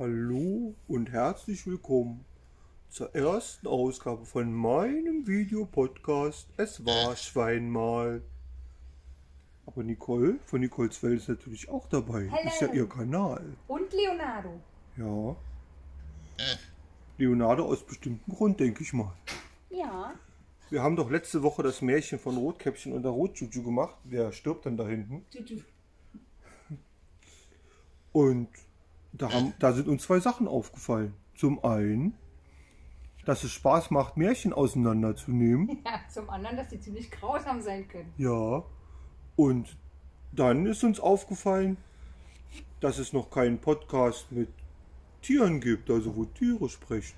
Hallo und herzlich willkommen zur ersten Ausgabe von meinem Videopodcast Es war Schwein Mal. Aber Nicole von Nicolles Welt ist natürlich auch dabei. Hallo. Ist ja ihr Kanal. Und Leonardo. Ja. Leonardo aus bestimmten Grund, denke ich mal. Ja. Wir haben doch letzte Woche das Märchen von Rotkäppchen und der Rot-Juju gemacht. Wer stirbt denn da hinten? Tutu. Und da sind uns zwei Sachen aufgefallen. Zum einen, dass es Spaß macht, Märchen auseinanderzunehmen. Ja, zum anderen, dass die ziemlich grausam sein können. Ja, und dann ist uns aufgefallen, dass es noch keinen Podcast mit Tieren gibt, also wo Tiere sprechen.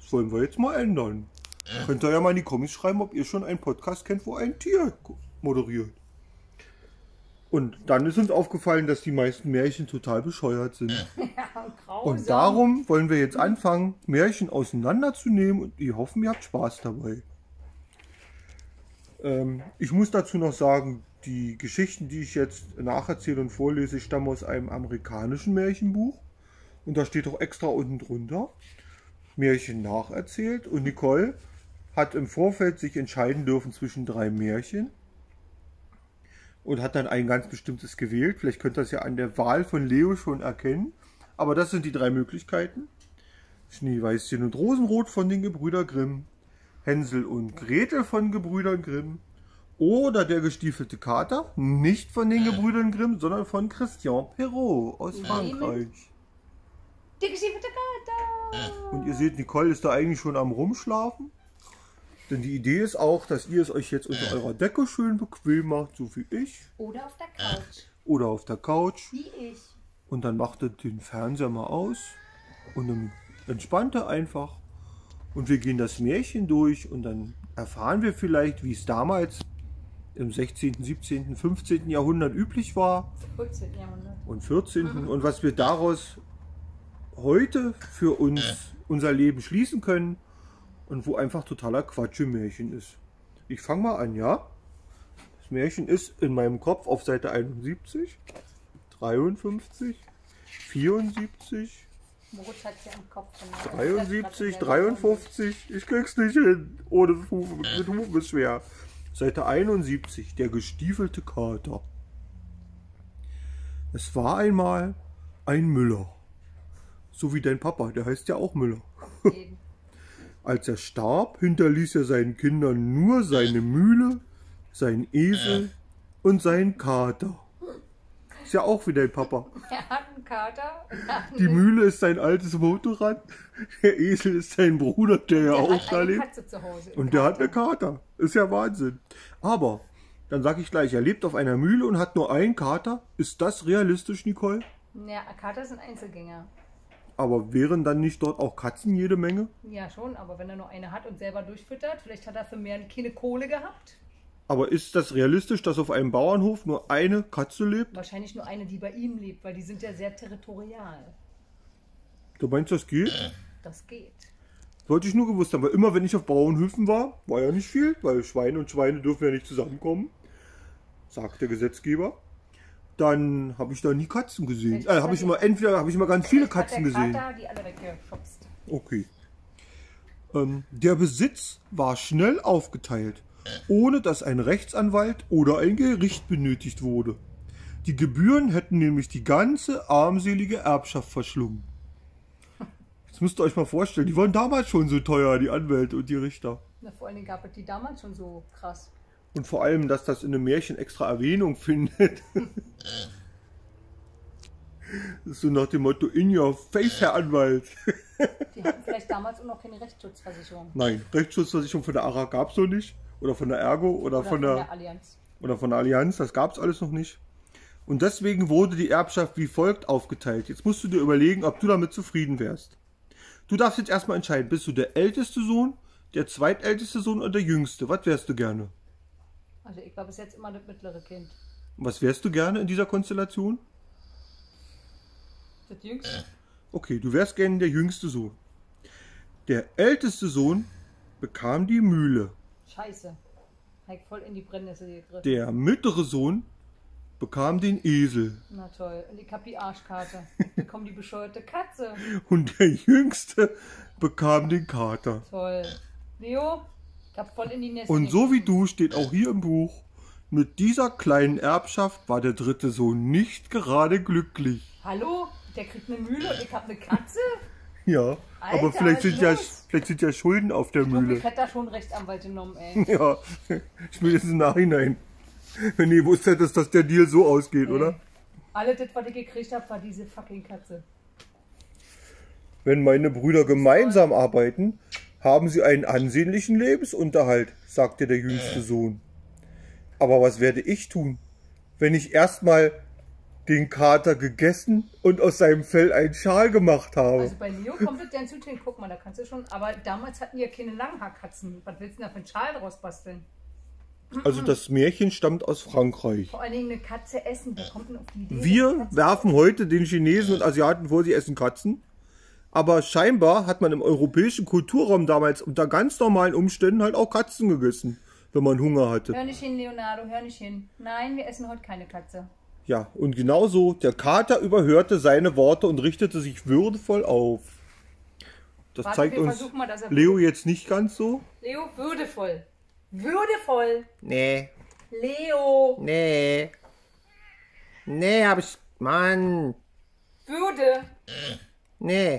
Das wollen wir jetzt mal ändern. Könnt ihr ja mal in die Kommis schreiben, ob ihr schon einen Podcast kennt, wo ein Tier moderiert. Und dann ist uns aufgefallen, dass die meisten Märchen total bescheuert sind. Ja, grausam. Und darum wollen wir jetzt anfangen, Märchen auseinanderzunehmen und wir hoffen, ihr habt Spaß dabei. Ich muss dazu noch sagen, die Geschichten, die ich jetzt nacherzähle und vorlese, stammen aus einem amerikanischen Märchenbuch. Und da steht auch extra unten drunter, Märchen nacherzählt. Und Nicole hat im Vorfeld sich entscheiden dürfen zwischen drei Märchen. Und hat dann ein ganz bestimmtes gewählt. Vielleicht könnt ihr das ja an der Wahl von Leo schon erkennen. Aber das sind die drei Möglichkeiten. Schneeweißchen und Rosenrot von den Gebrüder Grimm. Hänsel und Gretel von Gebrüdern Grimm. Oder der gestiefelte Kater. Nicht von den Gebrüdern Grimm, sondern von Christian Perrault aus Frankreich. Der gestiefelte Kater. Und ihr seht, Nicole ist da eigentlich schon am Rumschlafen. Denn die Idee ist auch, dass ihr es euch jetzt unter eurer Decke schön bequem macht, so wie ich. Oder auf der Couch. Oder auf der Couch. Wie ich. Und dann macht ihr den Fernseher mal aus und dann entspannt ihr einfach. Und wir gehen das Märchen durch und dann erfahren wir vielleicht, wie es damals im 16., 17., 15. Jahrhundert üblich war. 14. Jahrhundert. Und 14. Und was wir daraus heute für uns, unser Leben schließen können. Und wo einfach totaler Quatsch im Märchen ist. Ich fange mal an, ja? Das Märchen ist in meinem Kopf auf Seite 71, 53, 74, Moritz hat's ja im Kopf, 73, 53, ich krieg's nicht hin, ohne mit Hufen ist schwer. Seite 71, der gestiefelte Kater. Es war einmal ein Müller. So wie dein Papa, der heißt ja auch Müller. Eben. Als er starb, hinterließ er seinen Kindern nur seine Mühle, seinen Esel und seinen Kater. Ist ja auch wie dein Papa. Er hat einen Kater. Die Mühle ist sein altes Motorrad. Der Esel ist sein Bruder, der ja auch da lebt. Und der hat eine Kater. Ist ja Wahnsinn. Aber, dann sag ich gleich, er lebt auf einer Mühle und hat nur einen Kater. Ist das realistisch, Nicole? Ja, Kater sind Einzelgänger. Aber wären dann nicht dort auch Katzen jede Menge? Ja schon, aber wenn er nur eine hat und selber durchfüttert, vielleicht hat er für mehr keine Kohle gehabt. Aber ist das realistisch, dass auf einem Bauernhof nur eine Katze lebt? Wahrscheinlich nur eine, die bei ihm lebt, weil die sind ja sehr territorial. Du meinst, das geht? Das geht. Sollte ich nur gewusst haben, weil immer wenn ich auf Bauernhöfen war, war ja nicht viel, weil Schweine und Schweine dürfen ja nicht zusammenkommen, sagt der Gesetzgeber. Dann habe ich da nie Katzen gesehen. Habe ich immer ganz viele Katzen gesehen. Die alle weggeschubst. Okay. Der Besitz war schnell aufgeteilt, ohne dass ein Rechtsanwalt oder ein Gericht benötigt wurde. Die Gebühren hätten nämlich die ganze armselige Erbschaft verschlungen. Jetzt müsst ihr euch mal vorstellen, die waren damals schon so teuer, die Anwälte und die Richter. Na, vor allen Dingen gab es die damals schon so krass. Und vor allem, dass das in einem Märchen extra Erwähnung findet. Das ist so nach dem Motto, in your face, Herr Anwalt. Die hatten vielleicht damals auch noch keine Rechtsschutzversicherung. Nein, Rechtsschutzversicherung von der ARA gab es noch nicht. Oder von der Ergo oder von der Allianz. Oder von der Allianz, das gab es alles noch nicht. Und deswegen wurde die Erbschaft wie folgt aufgeteilt. Jetzt musst du dir überlegen, ob du damit zufrieden wärst. Du darfst jetzt erstmal entscheiden, bist du der älteste Sohn, der zweitälteste Sohn oder der jüngste? Was wärst du gerne? Also ich war bis jetzt immer das mittlere Kind. Was wärst du gerne in dieser Konstellation? Das jüngste. Okay, du wärst gerne der jüngste Sohn. Der älteste Sohn bekam die Mühle. Scheiße. Voll in die Brennnessel gegriffen. Der mittlere Sohn bekam den Esel. Na toll, ich hab die Arschkarte. Bekam die bescheuerte Katze. Und der Jüngste bekam den Kater. Toll. Leo, ich hab voll in die Nest. Und so wie du steht auch hier im Buch, mit dieser kleinen Erbschaft war der dritte Sohn nicht gerade glücklich. Hallo, der kriegt eine Mühle und ich hab eine Katze? Ja, Alter, aber vielleicht sind ja Schulden auf der Mühle. Ich hätte da schon Rechtsanwalt genommen, ey. Ja, spätestens im Nachhinein. Wenn ihr gewusst hättest, dass der Deal so ausgeht, ey, oder? Alles, was ich gekriegt habe, war diese fucking Katze. Wenn meine Brüder gemeinsam arbeiten, haben sie einen ansehnlichen Lebensunterhalt, sagte der jüngste Sohn. Aber was werde ich tun, wenn ich erstmal den Kater gegessen und aus seinem Fell einen Schal gemacht habe? Also bei Leo kommt das ganz gut hin. Guck mal, da kannst du schon. Aber damals hatten die ja keine Langhaarkatzen. Was willst du denn da für einen Schal draus basteln? Also das Märchen stammt aus Frankreich. Vor allen Dingen eine Katze essen. Wer kommt denn auf die Idee? Wir werfen heute den Chinesen und Asiaten vor, sie essen Katzen. Aber scheinbar hat man im europäischen Kulturraum damals unter ganz normalen Umständen halt auch Katzen gegessen, wenn man Hunger hatte. Hör nicht hin, Leonardo, hör nicht hin. Nein, wir essen heute keine Katze. Ja, und genauso, der Kater überhörte seine Worte und richtete sich würdevoll auf. Das Warte, zeigt uns mal, dass er Leo jetzt nicht ganz so. Leo, würdevoll. Würdevoll. Nee. Leo. Nee. Nee, hab ich... Mann. Würde. Nee.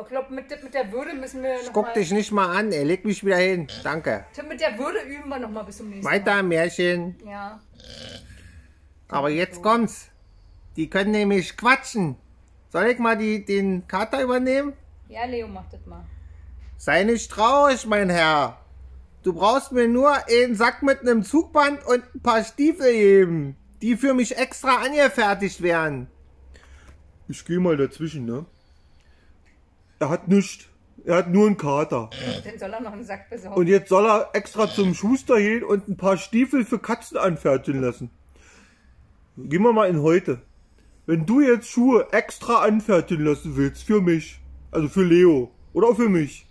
Ich glaube, mit der Würde müssen wir noch Guck dich nicht mal an, ey. Leg mich wieder hin. Danke. Mit der Würde üben wir noch mal bis zum nächsten Mal. Weiter, Märchen. Ja. Aber jetzt kommt's. Die können nämlich quatschen. Soll ich mal den Kater übernehmen? Ja, Leo, mach das mal. Sei nicht traurig, mein Herr. Du brauchst mir nur einen Sack mit einem Zugband und ein paar Stiefel geben, die für mich extra angefertigt werden. Ich gehe mal dazwischen, ne? Er hat nichts. Er hat nur einen Kater. Dann soll er noch einen Sack besorgen. Und jetzt soll er extra zum Schuster gehen und ein paar Stiefel für Katzen anfertigen lassen. Gehen wir mal in heute. Wenn du jetzt Schuhe extra anfertigen lassen willst für mich, also für Leo oder auch für mich,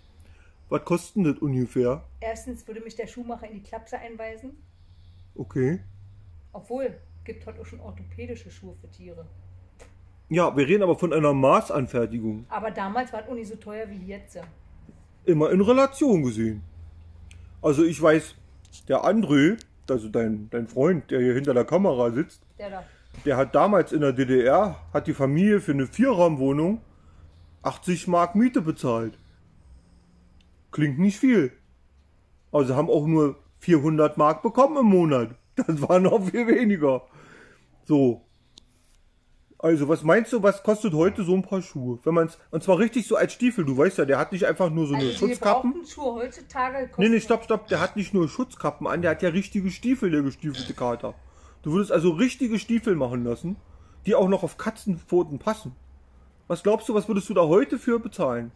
was kostet das ungefähr? Erstens würde mich der Schuhmacher in die Klapse einweisen. Okay. Obwohl, gibt heute auch schon orthopädische Schuhe für Tiere. Ja, wir reden aber von einer Maßanfertigung. Aber damals war es auch nicht so teuer wie jetzt. Immer in Relation gesehen. Also ich weiß, der André, also dein Freund, der hier hinter der Kamera sitzt, der hat damals in der DDR, hat die Familie für eine Vierraumwohnung 80 Mark Miete bezahlt. Klingt nicht viel. Also haben auch nur 400 Mark bekommen im Monat. Das war noch viel weniger. So. Also was meinst du, was kostet heute so ein paar Schuhe? Wenn man's, und zwar richtig so als Stiefel. Du weißt ja, der hat nicht einfach nur so eine Schutzkappen. Die Schuhe heutzutage kosten... Nee, stopp. Der hat nicht nur Schutzkappen an, der hat ja richtige Stiefel, der gestiefelte Kater. Du würdest also richtige Stiefel machen lassen, die auch noch auf Katzenpfoten passen. Was glaubst du, was würdest du da heute für bezahlen?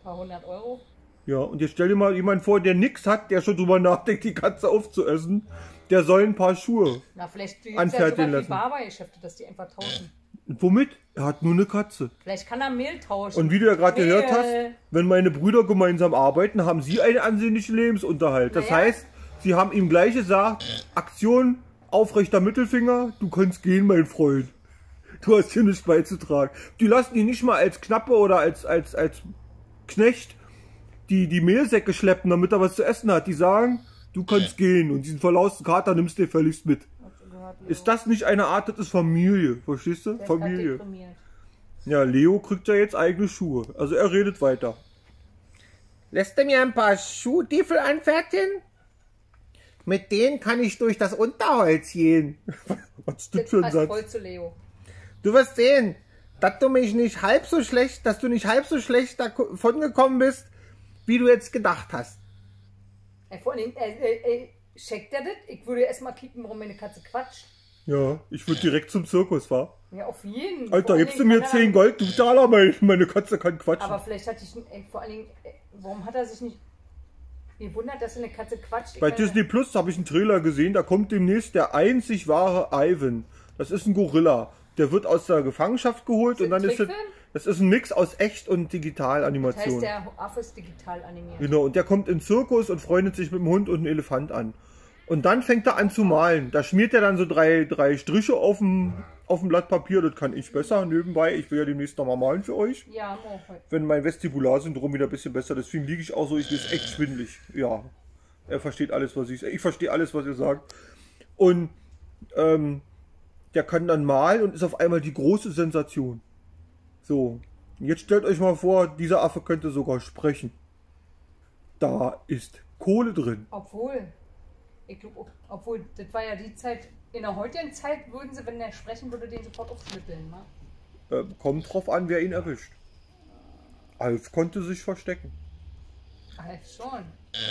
Ein paar 100 €. Ja, und jetzt stell dir mal jemanden vor, der nichts hat, der schon drüber nachdenkt, die Katze aufzuessen. Der soll ein paar Schuhe anfertigen lassen. Na, vielleicht gibt es die Barbergeschäfte, dass die einfach tauschen. Womit? Er hat nur eine Katze. Vielleicht kann er Mehl tauschen. Und wie du ja gerade gehört hast, wenn meine Brüder gemeinsam arbeiten, haben sie einen ansehnlichen Lebensunterhalt. Das heißt, sie haben ihm gleich gesagt, Aktion, aufrechter Mittelfinger, du kannst gehen, mein Freund. Du hast hier nichts beizutragen. Die lassen ihn nicht mal als Knappe oder als Knecht die Mehlsäcke schleppen, damit er was zu essen hat. Die sagen, du kannst gehen und diesen verlausten Kater nimmst du dir völlig mit. Ist das nicht eine Art, das ist Familie, verstehst du? Familie. Ja, Leo kriegt ja jetzt eigene Schuhe. Also er redet weiter. Lässt er mir ein paar Schuhstiefel anfertigen? Mit denen kann ich durch das Unterholz gehen. Was ist das für ein Satz? Voll zu Leo. Du wirst sehen, dass du mich nicht halb so schlecht, davon gekommen bist, wie du jetzt gedacht hast. Vor allem, checkt er das? Ich würde erstmal kicken, warum meine Katze quatscht. Ja, ich würde direkt zum Zirkus, wa? Ja, auf jeden. Alter, gibst du mir 10 Gold, du Taler, meine Katze kann quatschen. Aber vielleicht hatte ich, vor allen Dingen, warum hat er sich nicht gewundert, dass eine Katze quatscht? Bei Disney Plus habe ich einen Trailer gesehen, da kommt demnächst der einzig wahre Ivan. Das ist ein Gorilla. Der wird aus der Gefangenschaft geholt und dann ist es... Das ist ein Mix aus echt und Digitalanimation. Das heißt, der Affe ist digital animiert. Genau, und der kommt in den Zirkus und freundet sich mit dem Hund und einem Elefant an. Und dann fängt er an zu malen. Da schmiert er dann so drei Striche auf dem Blatt Papier. Das kann ich besser nebenbei. Ich will ja demnächst nochmal malen für euch. Ja, wenn mein Vestibularsyndrom wieder ein bisschen besser ist. Deswegen liege ich auch so. Ich bin echt schwindelig. Ja, er versteht alles, was ich sage. Ich verstehe alles, was ihr sagt. Und der kann dann malen und ist auf einmal die große Sensation. So, jetzt stellt euch mal vor, dieser Affe könnte sogar sprechen. Da ist Kohle drin. Obwohl, ich glaube, obwohl, das war ja die Zeit, in der heutigen Zeit würden sie, wenn er sprechen würde, den sofort aufschütteln, ne? Kommt drauf an, wer ihn erwischt. Alf konnte sich verstecken. Alf schon.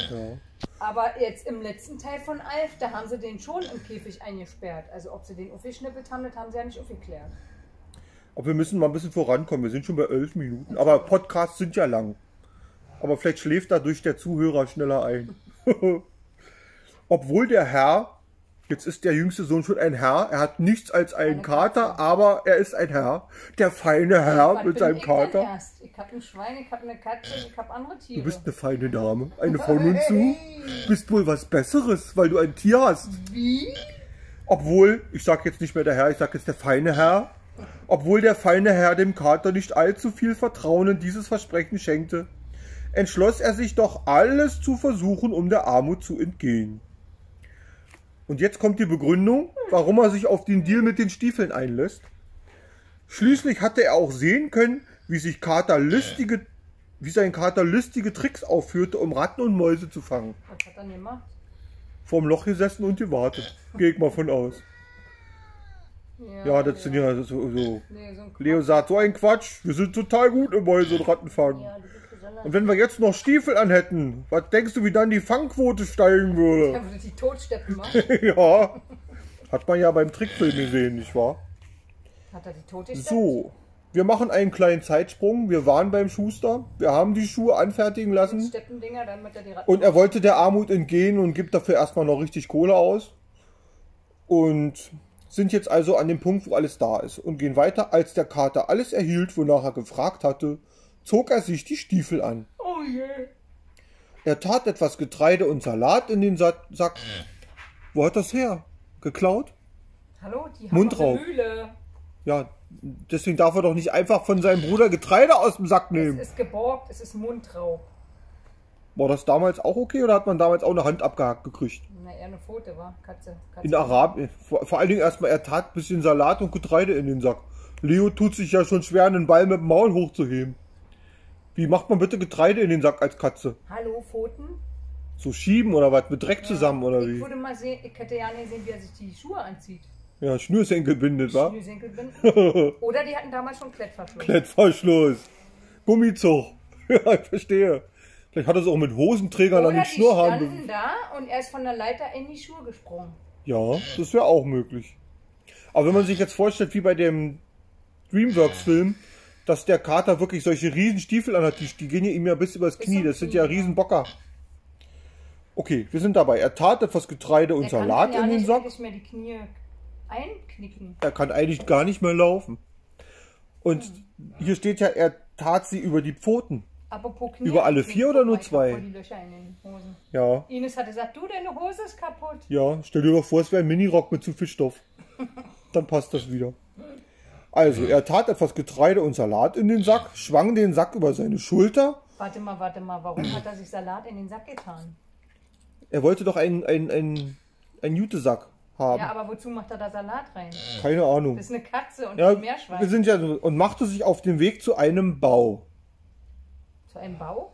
Ja. Aber jetzt im letzten Teil von Alf, da haben sie den schon im Käfig eingesperrt. Also ob sie den aufgeschnippelt haben, das haben sie ja nicht aufgeklärt. Aber wir müssen mal ein bisschen vorankommen. Wir sind schon bei 11 Minuten. Aber Podcasts sind ja lang. Aber vielleicht schläft dadurch der Zuhörer schneller ein. Obwohl der Herr, jetzt ist der jüngste Sohn schon ein Herr. Er hat nichts als einen Kater, aber er ist ein Herr. Der feine Herr mit seinem Kater. Ich habe ein Schwein, ich habe eine Katze, ich habe andere Tiere. Du bist eine feine Dame. Eine von uns zu. Du bist wohl was Besseres, weil du ein Tier hast. Wie? Obwohl, ich sage jetzt nicht mehr der Herr, ich sage jetzt der feine Herr. Obwohl der feine Herr dem Kater nicht allzu viel Vertrauen in dieses Versprechen schenkte, entschloss er sich doch, alles zu versuchen, um der Armut zu entgehen. Und jetzt kommt die Begründung, warum er sich auf den Deal mit den Stiefeln einlässt. Schließlich hatte er auch sehen können, wie sein Kater listige Tricks aufführte, um Ratten und Mäuse zu fangen. Was hat er denn gemacht? Vorm Loch gesessen und gewartet, gehe ich mal von aus. Ja, das sind ja so. Nee, so Leo sagt, so ein Quatsch, wir sind total gut im Mäuse- und Rattenfangen. Ja, und wenn wir jetzt noch Stiefel anhätten, was denkst du, wie dann die Fangquote steigen würde? Ja, würde die Totsteppen machen. Ja, hat man ja beim Trickfilm gesehen, nicht wahr? Hat er die Totsteppen? So, wir machen einen kleinen Zeitsprung. Wir waren beim Schuster, wir haben die Schuhe anfertigen lassen. Und er wollte der Armut entgehen und gibt dafür erstmal noch richtig Kohle aus. Und sind jetzt also an dem Punkt, wo alles da ist und gehen weiter. Als der Kater alles erhielt, wonach er gefragt hatte, zog er sich die Stiefel an. Oh je. Er tat etwas Getreide und Salat in den Sack. Wo hat das her? Geklaut? Hallo, die haben Mundraub. Eine Mühle. Ja, deswegen darf er doch nicht einfach von seinem Bruder Getreide aus dem Sack nehmen. Es ist geborgt, es ist Mundraub. War das damals auch okay oder hat man damals auch eine Hand abgehackt gekriegt? Na, eher eine Pfote, war Katze. In Arabien. Vor allen Dingen erstmal, er tat ein bisschen Salat und Getreide in den Sack. Leo tut sich ja schon schwer, einen Ball mit dem Maul hochzuheben. Wie macht man bitte Getreide in den Sack als Katze? Hallo, Pfoten? So schieben oder was? Mit Dreck zusammen oder wie? Ich würde mal sehen, ich hätte ja nicht sehen, wie er sich die Schuhe anzieht. Ja, Schnürsenkel bindet, wa? Schnürsenkel binden. Oder die hatten damals schon Klettverschluss. Klettverschluss. Gummizug. Ja, ich verstehe. Vielleicht hat er es auch mit Hosenträgern an den Schnurrhaaren. Die standen da und er ist von der Leiter in die Schuhe gesprungen. Ja, das wäre auch möglich. Aber wenn man sich jetzt vorstellt, wie bei dem Dreamworks-Film, dass der Kater wirklich solche riesen Stiefel anhat, die gehen ihm ja bis übers Knie. Das sind ja riesen Bocker. Okay, wir sind dabei. Er tat etwas Getreide und Salat in den Sack. Er kann eigentlich mehr die Knie einknicken. Er kann eigentlich gar nicht mehr laufen. Und hier steht ja, er tat sie über die Pfoten. Apropos Knie, über alle vier oder nur zwei? Die Löcher in den Hosen. Ja. Ines hatte gesagt, du, deine Hose ist kaputt. Ja, stell dir doch vor, es wäre ein Minirock mit zu viel Stoff. Dann passt das wieder. Also, er tat etwas Getreide und Salat in den Sack, schwang den Sack über seine Schulter. Warte mal, warum hat er sich Salat in den Sack getan? Er wollte doch einen Jutesack haben. Ja, aber wozu macht er da Salat rein? Keine Ahnung. Das ist eine Katze und ein Meerschwein. Wir sind ja, und machte sich auf den Weg zu einem Bau. Zu einem Bau?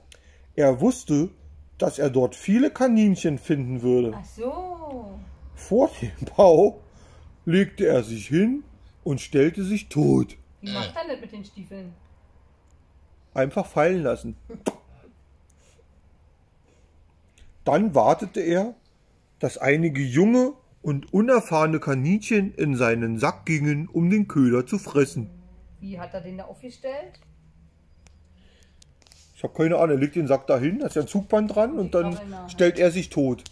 Er wusste, dass er dort viele Kaninchen finden würde. Ach so. Vor dem Bau legte er sich hin und stellte sich tot. Wie macht er das mit den Stiefeln? Einfach fallen lassen. Dann wartete er, dass einige junge und unerfahrene Kaninchen in seinen Sack gingen, um den Köder zu fressen. Wie hat er den da aufgestellt? Ich habe keine Ahnung, er legt den Sack dahin, da ist ja ein Zugband dran und dann stellt er sich tot.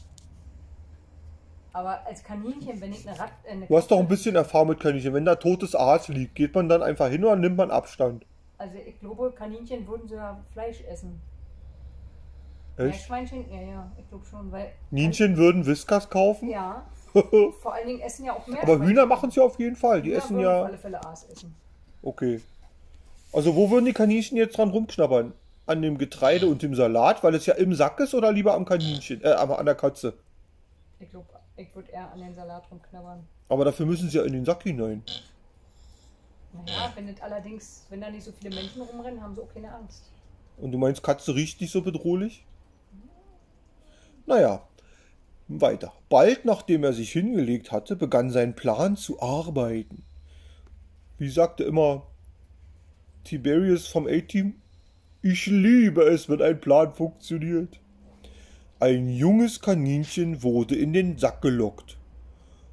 Aber als Kaninchen, wenn ich eine Ratte... Du hast doch ein bisschen Erfahrung mit Kaninchen. Wenn da totes Aas liegt, geht man dann einfach hin oder nimmt man Abstand? Also ich glaube, Kaninchen würden sogar Fleisch essen. Echt? Ja, Schweinchen, ja, ich glaube schon, weil... Nienchen würden Whiskas kaufen? Ja. Vor allen Dingen essen ja auch mehr. Aber Hühner machen es ja auf jeden Fall. Die Hühner essen ja... auf alle Fälle Aas essen. Okay. Also wo würden die Kaninchen jetzt dran rumknabbern? An dem Getreide und dem Salat, weil es ja im Sack ist, oder lieber am Kaninchen, an der Katze? Ich glaube, ich würde eher an den Salat rumknabbern. Aber dafür müssen sie ja in den Sack hinein. Naja, wenn das allerdings, wenn da nicht so viele Menschen rumrennen, haben sie auch keine Angst. Und du meinst, Katze riecht nicht so bedrohlich? Naja, weiter. Bald nachdem er sich hingelegt hatte, begann sein Plan zu arbeiten. Wie sagte immer Tiberius vom A-Team? Ich liebe es, wenn ein Plan funktioniert. Ein junges Kaninchen wurde in den Sack gelockt.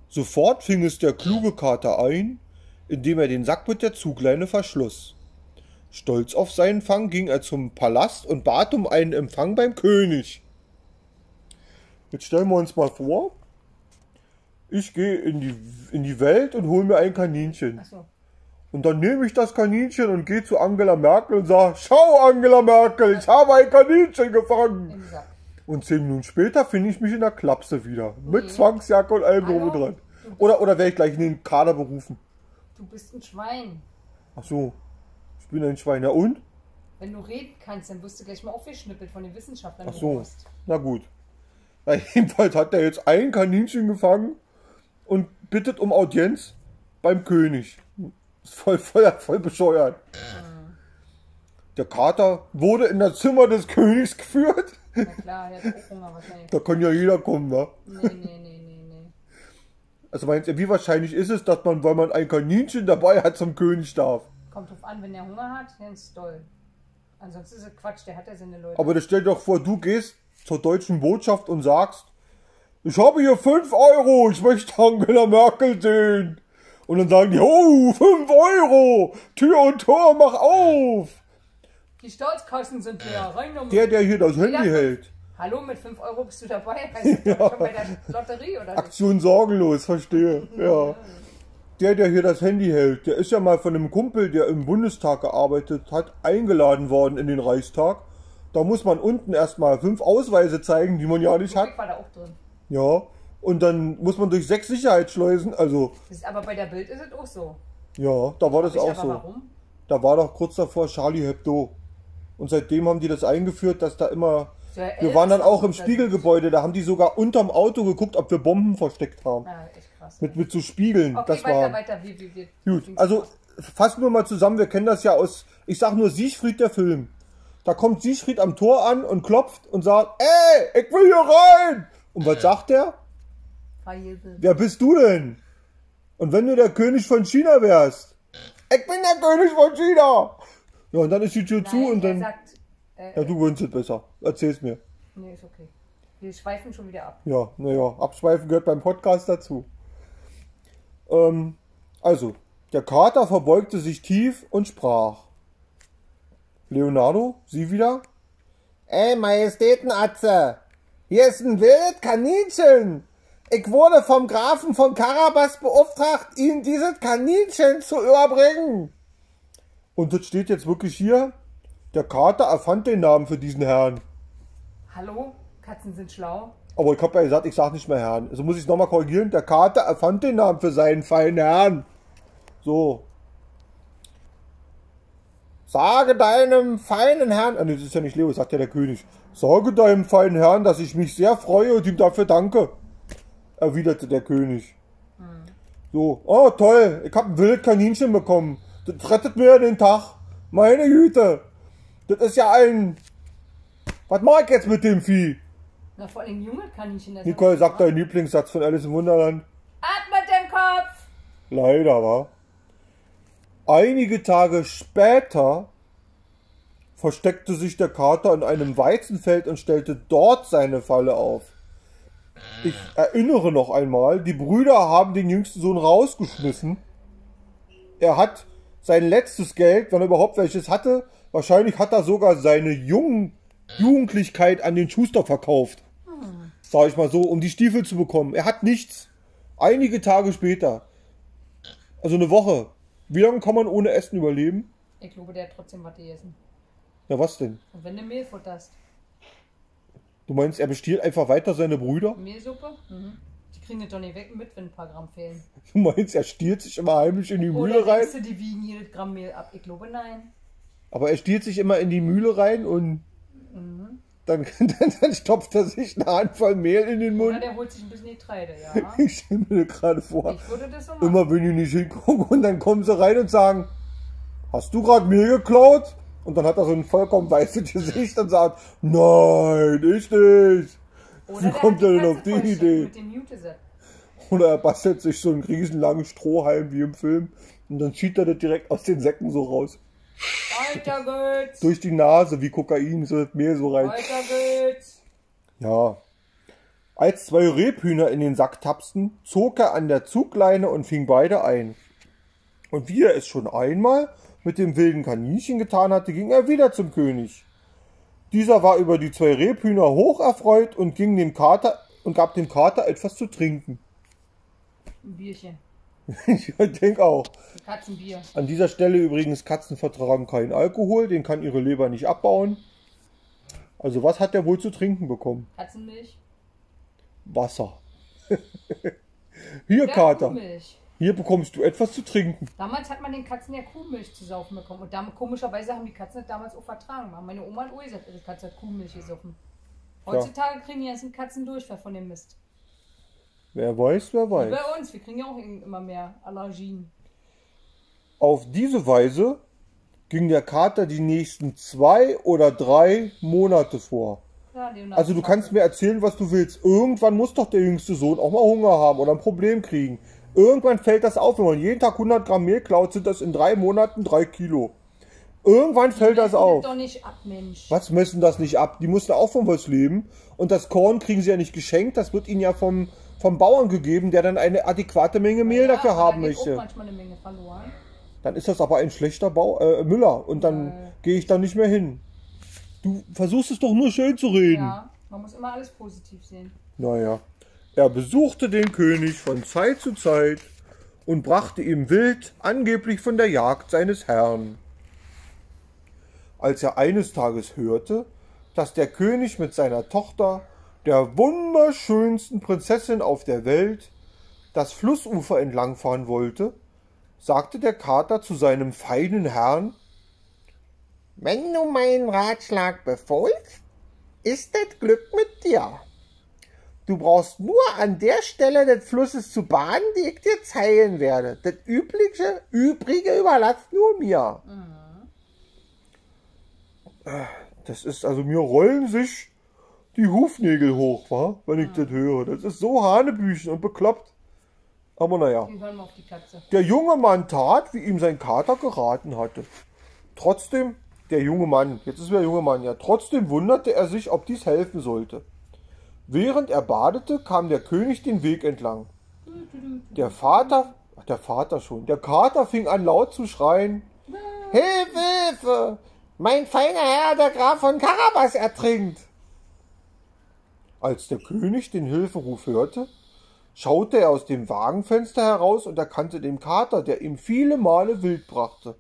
Sofort fing es der kluge Kater ein, indem er den Sack mit der Zugleine verschloss. Stolz auf seinen Fang ging er zum Palast und bat um einen Empfang beim König. Jetzt stellen wir uns mal vor, ich gehe in die Welt und hole mir ein Kaninchen. Ach so. Und dann nehme ich das Kaninchen und gehe zu Angela Merkel und sage, schau Angela Merkel, ich habe ein Kaninchen gefangen. Und 10 Minuten später finde ich mich in der Klapse wieder. Mit Zwangsjacke und allem drum dran. Oder werde ich gleich in den Kader berufen? Du bist ein Schwein. Ach so, ich bin ein Schwein. Ja und? Wenn du reden kannst, dann wirst du gleich mal aufgeschnippelt von den Wissenschaftlern. Ach so, na gut. Na jedenfalls hat er jetzt ein Kaninchen gefangen und bittet um Audienz beim König. Voll bescheuert. Der Kater wurde in das Zimmer des Königs geführt. Na klar, er hat auch Hunger wahrscheinlich. Da kann ja jeder kommen, wa? Nee. Also meinst du, wie wahrscheinlich ist es, dass man, weil man ein Kaninchen dabei hat, zum König darf? Kommt drauf an, wenn er Hunger hat, dann ist es toll. Ansonsten ist es Quatsch, der hat ja seine Leute. Aber stell dir doch vor, du gehst zur deutschen Botschaft und sagst, ich habe hier 5 €, ich möchte Angela Merkel sehen. Und dann sagen die, oh, 5 €, Tür und Tor, mach auf. Die Staatskassen sind leer, rein damit. Der hier das Handy hält. Hallo, mit 5 € bist du dabei? Weißt du, ja. Schon bei der Lotterie oder so? Aktion sorgenlos, verstehe. Ja. Der hier das Handy hält, der ist ja mal von einem Kumpel, der im Bundestag gearbeitet hat, eingeladen worden in den Reichstag. Da muss man unten erstmal 5 Ausweise zeigen, die man ja nicht hat. Ich war da auch drin. Ja. Und dann muss man durch 6 Sicherheitsschleusen, also... Das ist aber bei der Bild ist es auch so. Ja, da war das auch so. Warum? Da war doch kurz davor Charlie Hebdo. Und seitdem haben die das eingeführt, dass da immer... So, wir waren dann auch im Spiegelgebäude, da haben die sogar unterm Auto geguckt, ob wir Bomben versteckt haben. Ja, echt krass. Mit so Spiegeln. Okay, das weiter. Gut, also fassen wir mal zusammen, wir kennen das ja aus... Ich sag nur Siegfried, der Film. Da kommt Siegfried am Tor an und klopft und sagt, ey, ich will hier rein! Und was sagt der? Wer bist du denn? Und wenn du der König von China wärst? Ich bin der König von China! Ja, und dann ist die Tür zu und dann... Sagt, ja, du wünschst es besser. Erzähl's mir. Nee, ist okay. Wir schweifen schon wieder ab. Ja, naja, abschweifen gehört beim Podcast dazu. Also, der Kater verbeugte sich tief und sprach. Leonardo, Sie wieder? Ey, Majestätenatze! Hier ist ein wildes Kaninchen! Ich wurde vom Grafen von Carabas beauftragt, Ihnen dieses Kaninchen zu überbringen. Und das steht jetzt wirklich hier. Der Kater erfand den Namen für diesen Herrn. Hallo? Katzen sind schlau. Aber ich habe ja gesagt, ich sage nicht mehr Herrn. Also muss ich es nochmal korrigieren. Der Kater erfand den Namen für seinen feinen Herrn. So. Sage deinem feinen Herrn... Ah, nee, das ist ja nicht Leo, sagt ja der König. Sage deinem feinen Herrn, dass ich mich sehr freue und ihm dafür danke. Erwiderte der König. So, oh toll, ich habe ein wildes Kaninchen bekommen. Das rettet mir den Tag. Meine Güte. Das ist ja ein... Was mache ich jetzt mit dem Vieh? Na, vor allem junge Kaninchen. Nicole sagt deinen Lieblingssatz von Alice im Wunderland. Ab mit dem Kopf! Leider, wa? Einige Tage später versteckte sich der Kater in einem Weizenfeld und stellte dort seine Falle auf. Ich erinnere noch einmal, die Brüder haben den jüngsten Sohn rausgeschmissen. Er hat sein letztes Geld, wenn er überhaupt welches hatte, wahrscheinlich hat er sogar seine Jugendlichkeit an den Schuster verkauft. Sag ich mal so, um die Stiefel zu bekommen. Er hat nichts. Einige Tage später, also eine Woche. Wie lange kann man ohne Essen überleben? Ich glaube, der hat trotzdem was gegessen. Ja, was denn? Und wenn du Mehl futterst. Du meinst, er bestiehlt einfach weiter seine Brüder? Mehlsuppe? Mhm. Die kriegen das doch nicht weg mit, wenn ein paar Gramm fehlen. Du meinst, er stiehlt sich immer heimlich in die Mühle rein? Oder die wiegen jedes Gramm Mehl ab? Ich glaube, nein. Aber er stiehlt sich immer in die Mühle rein und dann stopft er sich eine Handvoll Mehl in den Mund. Oder der holt sich ein bisschen Getreide, ja. Ich stelle mir das gerade vor. Ich würde das so machen. Immer wenn die nicht hingucken und dann kommen sie rein und sagen, hast du gerade Mehl geklaut? Und dann hat er so ein vollkommen weißes Gesicht und sagt, nein, ich nicht. Wie kommt er denn auf die Idee? Oder er bastelt sich so einen riesenlangen Strohhalm wie im Film und dann zieht er das direkt aus den Säcken so raus. Weiter geht's! Durch die Nase, wie Kokain, so das Mehl so rein. Weiter geht's! Ja. Als zwei Rebhühner in den Sack tapsten, zog er an der Zugleine und fing beide ein. Und wie er es schon einmal mit dem wilden Kaninchen getan hatte, ging er wieder zum König. Dieser war über die zwei Rebhühner hoch erfreut und ging dem Kater und gab dem Kater etwas zu trinken. Ein Bierchen. Ich denke auch. Katzenbier. An dieser Stelle übrigens, Katzen vertragen keinen Alkohol, den kann ihre Leber nicht abbauen. Also was hat der wohl zu trinken bekommen? Katzenmilch. Wasser. Hier, Kater. Kuhmilch. Hier bekommst du etwas zu trinken. Damals hat man den Katzen ja Kuhmilch zu saufen bekommen. Und damit, komischerweise, haben die Katzen das damals auch vertragen. Meine Oma hat gesagt, die Katze hat Kuhmilch gesoffen. Heutzutage kriegen die ganzen Katzen Durchfall von dem Mist. Wer weiß, wer weiß. Und bei uns, wir kriegen ja auch immer mehr Allergien. Auf diese Weise ging der Kater die nächsten 2 oder 3 Monate vor. Ja, also du kannst mir erzählen, was du willst. Irgendwann muss doch der jüngste Sohn auch mal Hunger haben oder ein Problem kriegen. Irgendwann fällt das auf. Wenn man jeden Tag 100 Gramm Mehl klaut, sind das in 3 Monaten 3 Kilo. Irgendwann fällt das auf. Die müssen doch nicht ab, Mensch. Was müssen das nicht ab? Die müssen auch von was leben. Und das Korn kriegen sie ja nicht geschenkt. Das wird ihnen ja vom Bauern gegeben, der dann eine adäquate Menge Mehl dafür haben möchte. Auch manchmal eine Menge verloren. Dann ist das aber ein schlechter Müller und dann gehe ich da nicht mehr hin. Du versuchst es doch nur schön zu reden. Ja, man muss immer alles positiv sehen. Naja, er besuchte den König von Zeit zu Zeit und brachte ihm Wild, angeblich von der Jagd seines Herrn. Als er eines Tages hörte, dass der König mit seiner Tochter, der wunderschönsten Prinzessin auf der Welt, das Flussufer entlangfahren wollte, sagte der Kater zu seinem feinen Herrn, »Wenn du meinen Ratschlag befolgst, ist das Glück mit dir. Du brauchst nur an der Stelle des Flusses zu baden, die ich dir zeigen werde. Das Übrige überlass nur mir.« Mhm. Das ist also, mir rollen sich die Hufnägel hoch, wa? Wenn ich das höre. Das ist so hanebüchen und bekloppt. Aber naja. Der junge Mann tat, wie ihm sein Kater geraten hatte. Trotzdem, trotzdem wunderte er sich, ob dies helfen sollte. Während er badete, kam der König den Weg entlang. Der Kater fing an laut zu schreien. Hilfe, Hilfe! Mein feiner Herr, der Graf von Carabas, ertrinkt! Als der König den Hilferuf hörte, schaute er aus dem Wagenfenster heraus und erkannte den Kater, der ihm viele Male Wild brachte.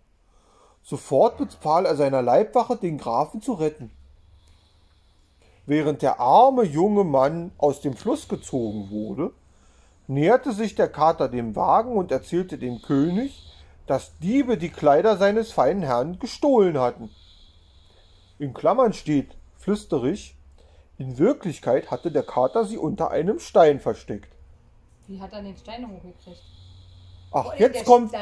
Sofort befahl er seiner Leibwache, den Grafen zu retten. Während der arme junge Mann aus dem Fluss gezogen wurde, näherte sich der Kater dem Wagen und erzählte dem König, dass Diebe die Kleider seines feinen Herrn gestohlen hatten. In Klammern steht flüsterig, in Wirklichkeit hatte der Kater sie unter einem Stein versteckt. Wie hat er den Stein hochgekriegt? Ach, jetzt kommt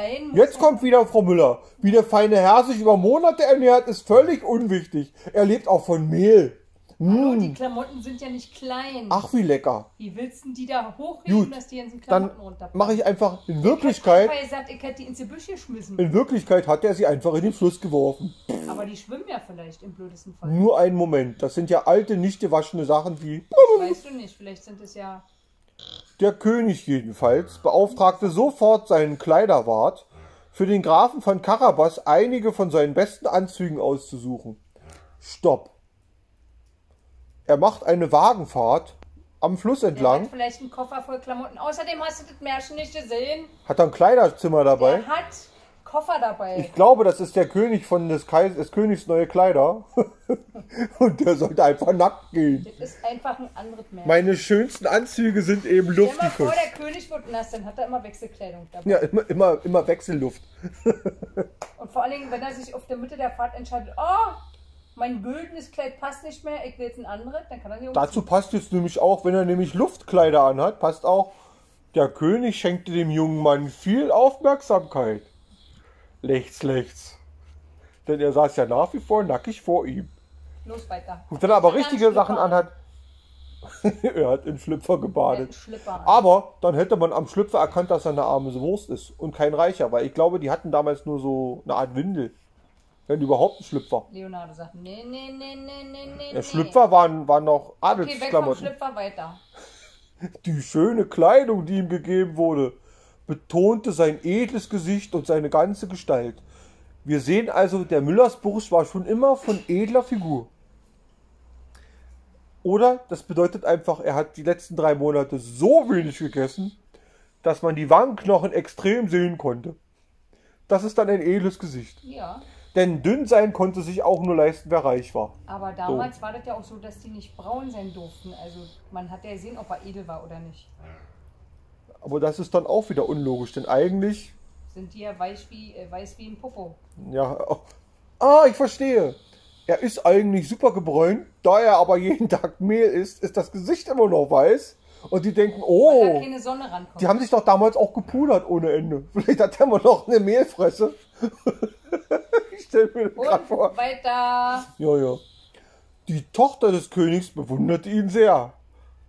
wieder Frau Müller. Wie der feine Herr sich über Monate ernährt, ist völlig unwichtig. Er lebt auch von Mehl. Hallo, die Klamotten sind ja nicht klein. Ach, wie lecker. Wie willst du die da hochheben, dass die ganzen Klamotten runterfallen? Dann mache ich einfach, in Wirklichkeit... Ich gesagt, ich hätte die ins Gebüsch geschmissen. In Wirklichkeit hat er sie einfach in den Fluss geworfen. Aber die schwimmen ja vielleicht im blödesten Fall. Nur einen Moment. Das sind ja alte, nicht gewaschene Sachen wie... Das weißt du nicht. Vielleicht sind es ja... Der König jedenfalls beauftragte sofort seinen Kleiderwart, für den Grafen von Carabas einige von seinen besten Anzügen auszusuchen. Stopp. Er macht eine Wagenfahrt am Fluss entlang. Er hat vielleicht einen Koffer voll Klamotten. Außerdem hast du das Märchen nicht gesehen. Hat er ein Kleiderzimmer dabei? Er hat... Koffer dabei. Ich glaube, das ist der König von des Königs neue Kleider. Und der sollte einfach nackt gehen. Das ist einfach ein anderes Märchen. Meine schönsten Anzüge sind eben Luft. Wenn man vor der König wird nass, dann hat er immer Wechselkleidung dabei. Ja, immer Wechselluft. Und vor allen Dingen, wenn er sich auf der Mitte der Fahrt entscheidet, oh, mein güldenes Kleid passt nicht mehr, ich will jetzt ein anderes, dann kann er nicht. Dazu passt jetzt nämlich auch, wenn er nämlich Luftkleider anhat, passt auch, der König schenkte dem jungen Mann viel Aufmerksamkeit. Lechts, lechts. Denn er saß ja nach wie vor nackig vor ihm. Los, weiter. Und dann aber richtige Sachen anhat. Er hat in Schlüpfer gebadet. Aber dann hätte man am Schlüpfer erkannt, dass er eine arme Wurst ist und kein Reicher. Weil ich glaube, die hatten damals nur so eine Art Windel. Wenn überhaupt ein Schlüpfer. Leonardo sagt, nee, nee, nee, nee, nee, nee. Der Schlüpfer waren noch Adelsklamotten. Okay, weg vom Schlüpfer, weiter. Die schöne Kleidung, die ihm gegeben wurde, betonte sein edles Gesicht und seine ganze Gestalt. Wir sehen also, der Müllersbursch war schon immer von edler Figur. Oder, das bedeutet einfach, er hat die letzten 3 Monate so wenig gegessen, dass man die Wangenknochen extrem sehen konnte. Das ist dann ein edles Gesicht. Ja. Denn dünn sein konnte sich auch nur leisten, wer reich war. Aber damals war das ja auch so, dass die nicht braun sein durften. Also man hat ja gesehen, ob er edel war oder nicht. Aber das ist dann auch wieder unlogisch, denn eigentlich... sind die ja weiß wie ein Popo. Ja. Oh. Ah, ich verstehe. Er ist eigentlich super gebräunt, da er aber jeden Tag Mehl isst, ist das Gesicht immer noch weiß. Und die denken, oh, weil da keine Sonne rankommt. Die haben sich doch damals auch gepudert ohne Ende. Vielleicht hat er immer noch eine Mehlfresse. Ich stelle mir das gerade vor. Weiter. Ja, ja. Die Tochter des Königs bewunderte ihn sehr.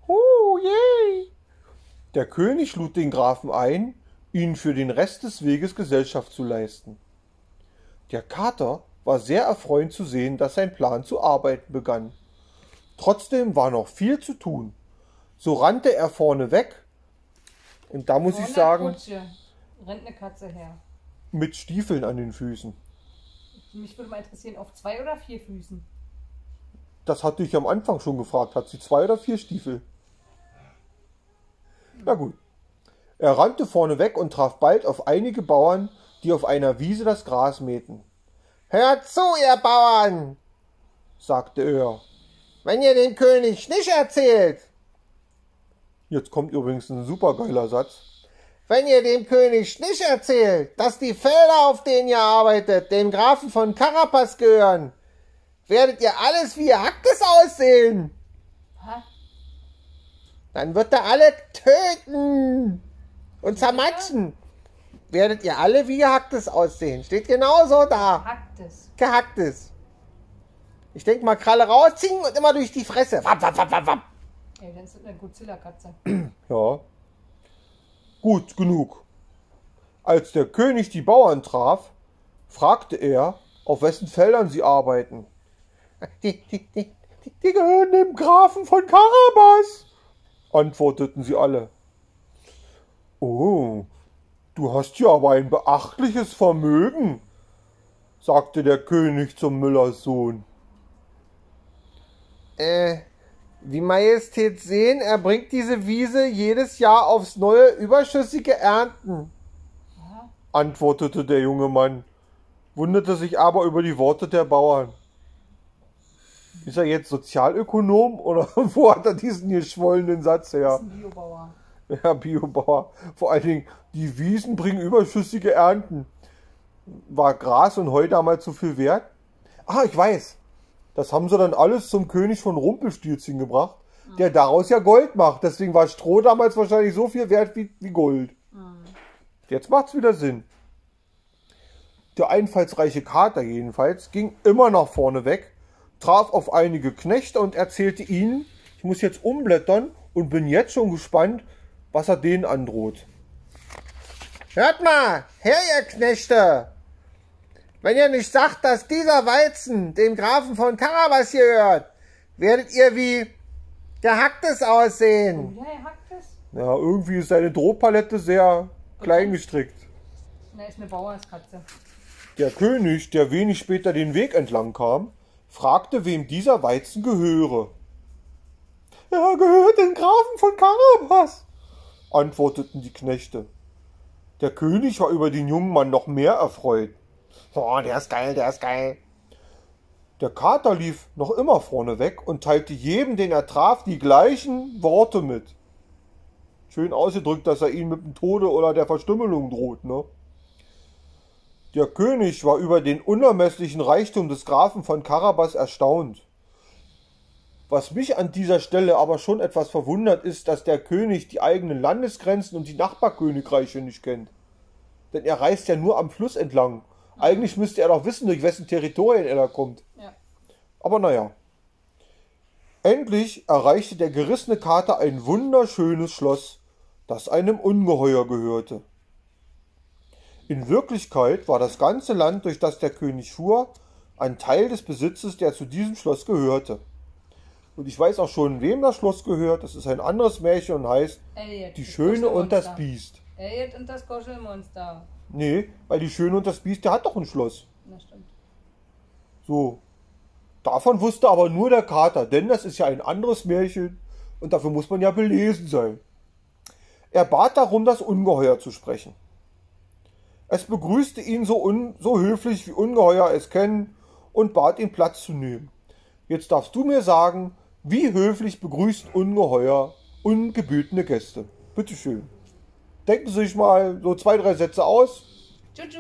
Oh, yay. Der König lud den Grafen ein, ihnen für den Rest des Weges Gesellschaft zu leisten. Der Kater war sehr erfreut zu sehen, dass sein Plan zu arbeiten begann. Trotzdem war noch viel zu tun. So rannte er vorne weg und da muss ich sagen, rennt eine Katze her. Mit Stiefeln an den Füßen. Mich würde mal interessieren, auf 2 oder 4 Füßen? Das hatte ich am Anfang schon gefragt. Hat sie 2 oder 4 Stiefel? Na gut. Er rannte vorne weg und traf bald auf einige Bauern, die auf einer Wiese das Gras mähten. »Hört zu, ihr Bauern«, sagte er, »wenn ihr den König nicht erzählt«, jetzt kommt übrigens ein supergeiler Satz, »wenn ihr dem König nicht erzählt, dass die Felder, auf denen ihr arbeitet, dem Grafen von Carabas gehören, werdet ihr alles wie ihr Hacktes aussehen. Hä? Dann wird er alle töten und zermatschen. Werdet ihr alle wie Gehacktes aussehen. Steht genauso da. Gehacktes. Gehacktes. Ich denke mal, Kralle rausziehen und immer durch die Fresse. Wapp, wapp, wapp, wapp. Ja, dann ist das eine Godzilla-Katze. Ja. Gut genug. Als der König die Bauern traf, fragte er, auf wessen Feldern sie arbeiten. Die gehören dem Grafen von Carabas, antworteten sie alle. »Oh, du hast ja aber ein beachtliches Vermögen«, sagte der König zum Müllers Sohn. Wie Majestät sehen, erbringt diese Wiese jedes Jahr aufs Neue überschüssige Ernten«, antwortete der junge Mann, wunderte sich aber über die Worte der Bauern. Ist er jetzt Sozialökonom oder wo hat er diesen geschwollenen Satz her? Das ist ein Biobauer. Ja, Biobauer. Vor allen Dingen, die Wiesen bringen überschüssige Ernten. War Gras und Heu damals so viel wert? Ah, ich weiß. Das haben sie dann alles zum König von Rumpelstilzchen gebracht, der daraus ja Gold macht. Deswegen war Stroh damals wahrscheinlich so viel wert wie Gold. Jetzt macht's wieder Sinn. Der einfallsreiche Kater jedenfalls ging immer nach vorne weg, traf auf einige Knechte und erzählte ihnen, ich muss jetzt umblättern und bin jetzt schon gespannt, was er denen androht. »Hört mal, her ihr Knechte! Wenn ihr nicht sagt, dass dieser Weizen dem Grafen von Carabas gehört, werdet ihr wie Gehacktes aussehen.« Ja, Gehacktes? Ja, irgendwie ist seine Drohpalette sehr klein gestrickt. Na, ist eine Bauerskatze. Der König, der wenig später den Weg entlang kam, fragte, wem dieser Weizen gehöre. »Er gehört den Grafen von Carabas«, antworteten die Knechte. Der König war über den jungen Mann noch mehr erfreut. Boah, der ist geil, der ist geil. Der Kater lief noch immer vorne weg und teilte jedem, den er traf, die gleichen Worte mit. Schön ausgedrückt, dass er ihn mit dem Tode oder der Verstümmelung droht, ne? Der König war über den unermesslichen Reichtum des Grafen von Carabas erstaunt. Was mich an dieser Stelle aber schon etwas verwundert, ist, dass der König die eigenen Landesgrenzen und die Nachbarkönigreiche nicht kennt. Denn er reist ja nur am Fluss entlang. Eigentlich müsste er doch wissen, durch wessen Territorien er da kommt. Ja. Aber naja. Endlich erreichte der gerissene Kater ein wunderschönes Schloss, das einem Ungeheuer gehörte. In Wirklichkeit war das ganze Land, durch das der König fuhr, ein Teil des Besitzes, der zu diesem Schloss gehörte. Und ich weiß auch schon, wem das Schloss gehört. Das ist ein anderes Märchen und heißt Die Schöne und das Biest. Elliot und das Kuschelmonster. Nee, weil Die Schöne und das Biest, der hat doch ein Schloss. Na stimmt. So. Davon wusste aber nur der Kater, denn das ist ja ein anderes Märchen und dafür muss man ja belesen sein. Er bat darum, das Ungeheuer zu sprechen. Es begrüßte ihn so höflich, wie Ungeheuer es kennen, und bat ihn, Platz zu nehmen. Jetzt darfst du mir sagen, wie höflich begrüßt Ungeheuer ungebetene Gäste. Bitteschön. Denken Sie sich mal so 2, 3 Sätze aus. Tutu,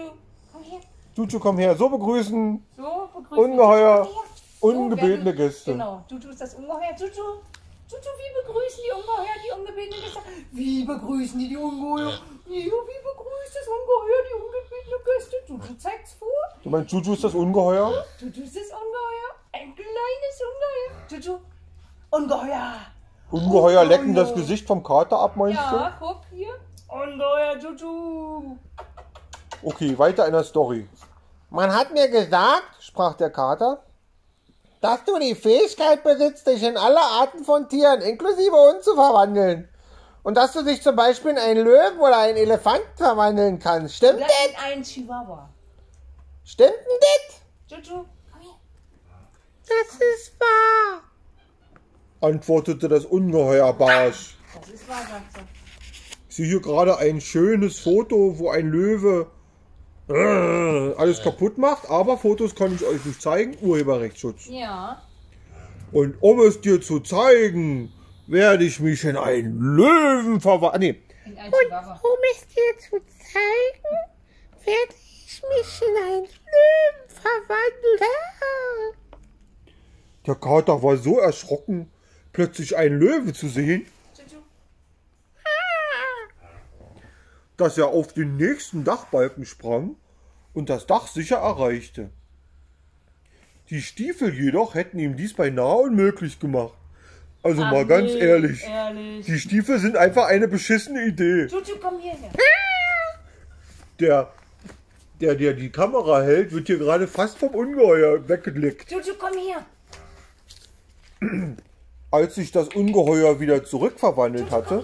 komm her. Tutu, komm her. So begrüßen Ungeheuer, ungebetene Gäste. Genau, Tutu ist das Ungeheuer. Tutu, wie begrüßen die Ungeheuer die ungebetenen Gäste? Wie begrüßen die Ungeheuer? Wie begrüßt das Ungeheuer die ungebetenen Gäste? Tutu, zeig's vor. Du meinst, Tutu ist das Ungeheuer? Tutu ist das Ungeheuer. Ein kleines Ungeheuer. Tutu, Ungeheuer. Ungeheuer lecken das Gesicht vom Kater ab, meinst du? Ja, guck hier. Ungeheuer Tutu. Okay, weiter in der Story. Man hat mir gesagt, sprach der Kater, dass du die Fähigkeit besitzt, dich in alle Arten von Tieren, inklusive uns, zu verwandeln. Und dass du dich zum Beispiel in einen Löwen oder einen Elefanten verwandeln kannst. Stimmt das? Oder in einen Chihuahua. Stimmt denn das? Tutu, komm her. Das ist wahr, antwortete das Ungeheuer barsch. Das ist wahr, sagst du. Ich sehe hier gerade ein schönes Foto, wo ein Löwe alles kaputt macht, aber Fotos kann ich euch nicht zeigen, Urheberrechtsschutz. Ja. Und um es dir zu zeigen, werde ich mich in einen Löwen verwandeln. Nee. Und um es dir zu zeigen, werde ich mich in einen Löwen verwandeln. Der Kater war so erschrocken, plötzlich einen Löwen zu sehen, dass er auf den nächsten Dachbalken sprang und das Dach sicher erreichte. Die Stiefel jedoch hätten ihm dies beinahe unmöglich gemacht. Also mal ganz ehrlich, die Stiefel sind einfach eine beschissene Idee. Tutu, komm hierher. Der die Kamera hält, wird hier gerade fast vom Ungeheuer weggeleckt. Tutu, komm her. Als sich das Ungeheuer wieder zurückverwandelt hatte,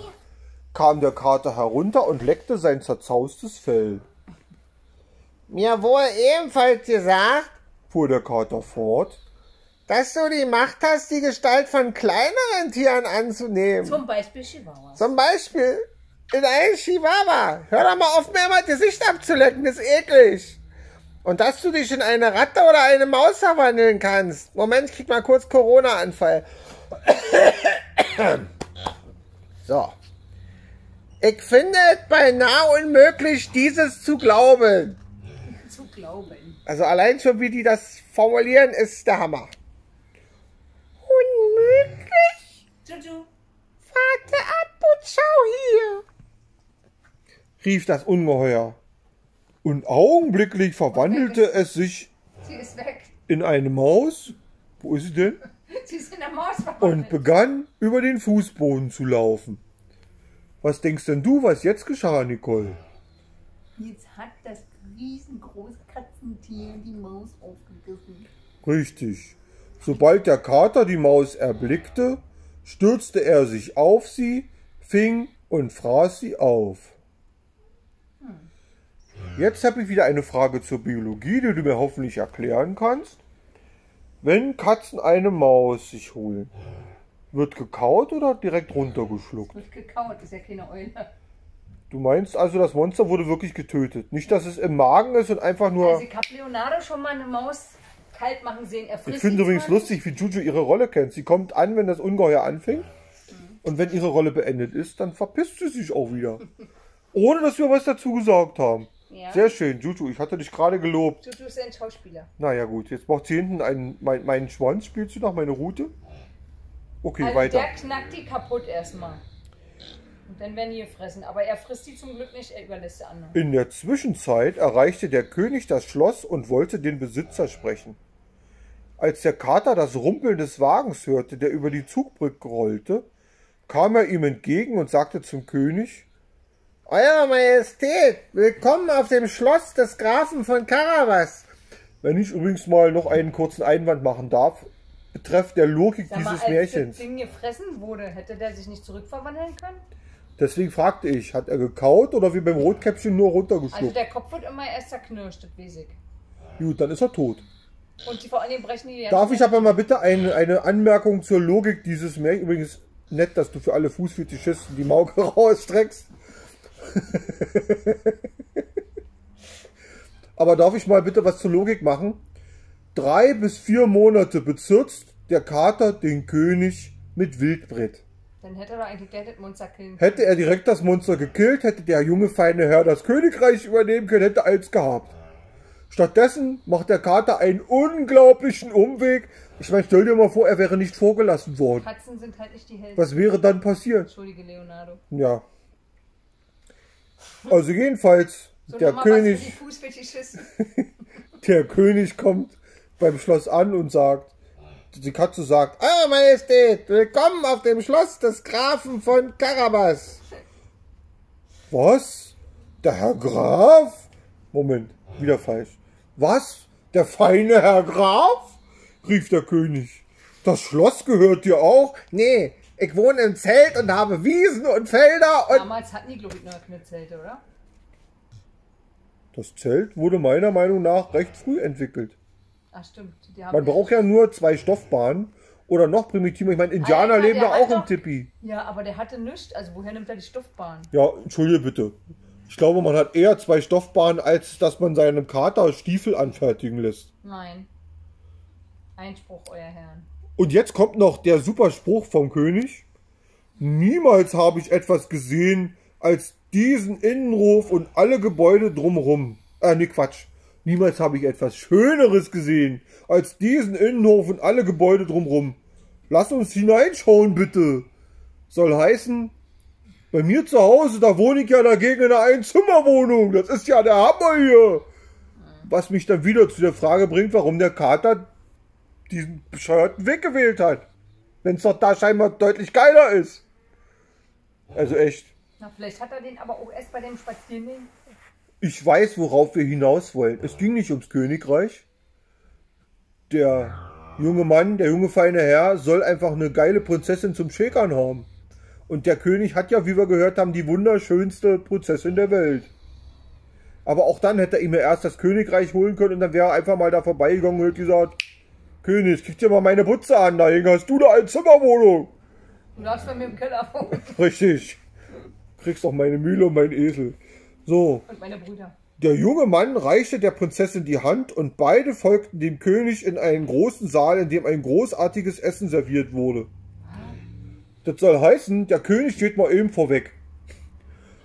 kam der Kater herunter und leckte sein zerzaustes Fell. Mir wurde ebenfalls gesagt, fuhr der Kater fort, dass du die Macht hast, die Gestalt von kleineren Tieren anzunehmen. Zum Beispiel Chihuahua. Zum Beispiel in einen Chihuahua. Hör doch mal auf, mir immer das Gesicht abzulecken, das ist eklig. Und dass du dich in eine Ratte oder eine Maus verwandeln kannst. Moment, ich krieg mal kurz Corona-Anfall. So. Ich finde es beinahe unmöglich, dieses zu glauben. Zu glauben. Also allein schon, wie die das formulieren, ist der Hammer. Unmöglich? Tutu. Warte ab und schau hier, rief das Ungeheuer. Und augenblicklich verwandelte es sich in eine Maus. Wo ist sie denn? Sie ist in der Maus verwandelt. Und begann, über den Fußboden zu laufen. Was denkst denn du, was jetzt geschah, Nicole? Jetzt hat das riesengroße Katzentier die Maus aufgegriffen. Richtig. Sobald der Kater die Maus erblickte, stürzte er sich auf sie, fing und fraß sie auf. Jetzt habe ich wieder eine Frage zur Biologie, die du mir hoffentlich erklären kannst. Wenn Katzen eine Maus sich holen, wird gekaut oder direkt runtergeschluckt? Wird gekaut, ist ja keine Eule. Du meinst also, das Monster wurde wirklich getötet? Nicht, dass es im Magen ist und einfach nur... Also ich habe Leonardo schon mal eine Maus kalt machen sehen. Er frisst. Ich finde übrigens lustig, wie Juju ihre Rolle kennt. Sie kommt an, wenn das Ungeheuer anfängt. Und wenn ihre Rolle beendet ist, dann verpisst sie sich auch wieder. Ohne, dass wir was dazu gesagt haben. Ja. Sehr schön, Juju. Ich hatte dich gerade gelobt. Juju ist ein Schauspieler. Naja gut, jetzt braucht sie hinten einen, meinen Schwanz. Spielst du noch meine Rute? Okay, also weiter. Der knackt die kaputt erstmal. Und dann werden die gefressen. Aber er frisst die zum Glück nicht, er überlässt die anderen. In der Zwischenzeit erreichte der König das Schloss und wollte den Besitzer sprechen. Als der Kater das Rumpeln des Wagens hörte, der über die Zugbrücke rollte, kam er ihm entgegen und sagte zum König: Euer Majestät, willkommen auf dem Schloss des Grafen von Carabas. Wenn ich übrigens mal noch einen kurzen Einwand machen darf, betreff der Logik dieses Märchens. Als das Ding gefressen wurde, hätte der sich nicht zurückverwandeln können? Deswegen fragte ich, hat er gekaut oder wie beim Rotkäppchen nur runtergeschluckt? Also der Kopf wird immer erst zerknirscht, das weiß ich. Gut, dann ist er tot. Und die vor allem brechen die jetzt. Darf ich aber mal bitte eine Anmerkung zur Logik dieses Märchens? Übrigens nett, dass du für alle Fußfetischisten die Mauke rausstreckst. Aber darf ich mal bitte was zur Logik machen? 3 bis 4 Monate bezirzt der Kater den König mit Wildbret. Dann hätte er doch eigentlich direkt das Monster killen können. Hätte er direkt das Monster gekillt, hätte der junge feine Herr das Königreich übernehmen können, hätte alles gehabt. Stattdessen macht der Kater einen unglaublichen Umweg. Ich meine, stell dir mal vor, er wäre nicht vorgelassen worden. Katzen sind halt nicht die Helden. Was wäre dann passiert? Entschuldige, Leonardo. Ja. Also jedenfalls, so, der König... Der König kommt beim Schloss an und sagt... Die Katze sagt: Euer Majestät, willkommen auf dem Schloss des Grafen von Carabas. Was? Der Herr Graf? Moment, wieder falsch. Was? Der feine Herr Graf? Rief der König. Das Schloss gehört dir auch? Nee, ich wohne im Zelt und habe Wiesen und Felder und... Damals hatten die, glaube ich, noch keine Zelte, oder? Das Zelt wurde meiner Meinung nach recht früh entwickelt. Ach, stimmt. Man braucht ja nur 2 Stoffbahnen oder noch primitiver. Ich meine, Indianer leben ja auch im Tipi. Ja, aber der hatte nichts. Also woher nimmt er die Stoffbahn? Ja, entschuldige bitte. Ich glaube, man hat eher 2 Stoffbahnen, als dass man seinem Kater Stiefel anfertigen lässt. Nein. Einspruch, euer Herrn. Und jetzt kommt noch der super Spruch vom König. Niemals habe ich etwas gesehen als diesen Innenhof und alle Gebäude drumherum. Nee, Quatsch. Niemals habe ich etwas Schöneres gesehen als diesen Innenhof und alle Gebäude drumherum. Lass uns hineinschauen, bitte. Soll heißen, bei mir zu Hause, da wohne ich ja dagegen in einer Einzimmerwohnung. Das ist ja der Hammer hier. Was mich dann wieder zu der Frage bringt, warum der Kater diesen bescheuerten Weg gewählt hat. Wenn es doch da scheinbar deutlich geiler ist. Also echt. Na, vielleicht hat er den aber auch erst bei dem Spazierengehen. Ich weiß, worauf wir hinaus wollen. Es ging nicht ums Königreich. Der junge Mann, der junge feine Herr soll einfach eine geile Prinzessin zum Schäkern haben. Und der König hat ja, wie wir gehört haben, die wunderschönste Prinzessin der Welt. Aber auch dann hätte er ihm ja erst das Königreich holen können und dann wäre er einfach mal da vorbeigegangen und hätte gesagt: König, krieg dir mal meine Butze an, da hast du da eine Zimmerwohnung. Du darfst bei mir im Keller wohnen. Richtig. Kriegst doch meine Mühle und meinen Esel. So, und meine Brüder. Der junge Mann reichte der Prinzessin die Hand und beide folgten dem König in einen großen Saal, in dem ein großartiges Essen serviert wurde. Das soll heißen, der König steht mal eben vorweg.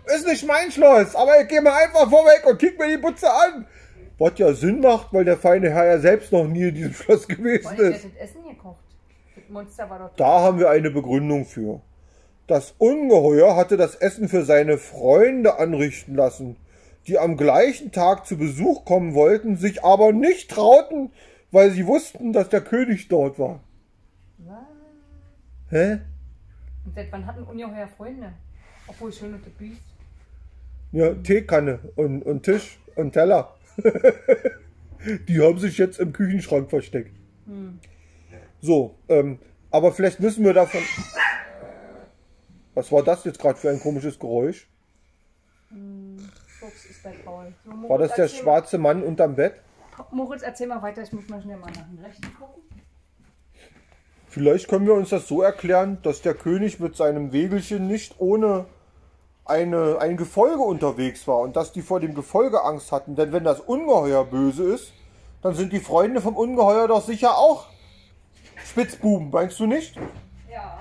Ist nicht mein Schloss, aber ich gehe mal einfach vorweg und kick mir die Butze an. Was ja Sinn macht, weil der feine Herr ja selbst noch nie in diesem Schloss gewesen ist. Das Essen gekocht. Das Monster war doch da, haben wir eine Begründung für. Das Ungeheuer hatte das Essen für seine Freunde anrichten lassen, die am gleichen Tag zu Besuch kommen wollten, sich aber nicht trauten, weil sie wussten, dass der König dort war. Was? Hä? Und seit wann hatten Ungeheuer Freunde? Obwohl Schön und das Biest. Ja, Teekanne und Tisch und Teller. Die haben sich jetzt im Küchenschrank versteckt. Hm. So, aber vielleicht müssen wir davon... Was war das jetzt gerade für ein komisches Geräusch? Fuchs ist bei Paul. So, Moritz, war das der schwarze Mann unterm Bett? Moritz, erzähl mal weiter, ich muss mal schnell mal nach dem Rechten gucken. Vielleicht können wir uns das so erklären, dass der König mit seinem Wägelchen nicht ohne ein Gefolge unterwegs war und dass die vor dem Gefolge Angst hatten. Denn wenn das Ungeheuer böse ist, dann sind die Freunde vom Ungeheuer doch sicher auch Spitzbuben, meinst du nicht? Ja.